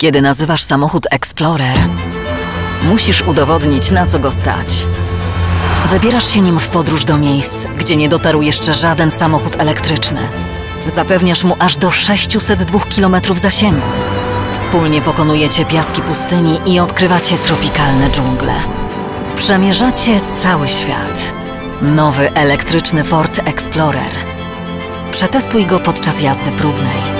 Kiedy nazywasz samochód Explorer, musisz udowodnić, na co go stać. Wybierasz się nim w podróż do miejsc, gdzie nie dotarł jeszcze żaden samochód elektryczny. Zapewniasz mu aż do 602 km zasięgu. Wspólnie pokonujecie piaski pustyni i odkrywacie tropikalne dżungle. Przemierzacie cały świat. Nowy elektryczny Ford Explorer. Przetestuj go podczas jazdy próbnej.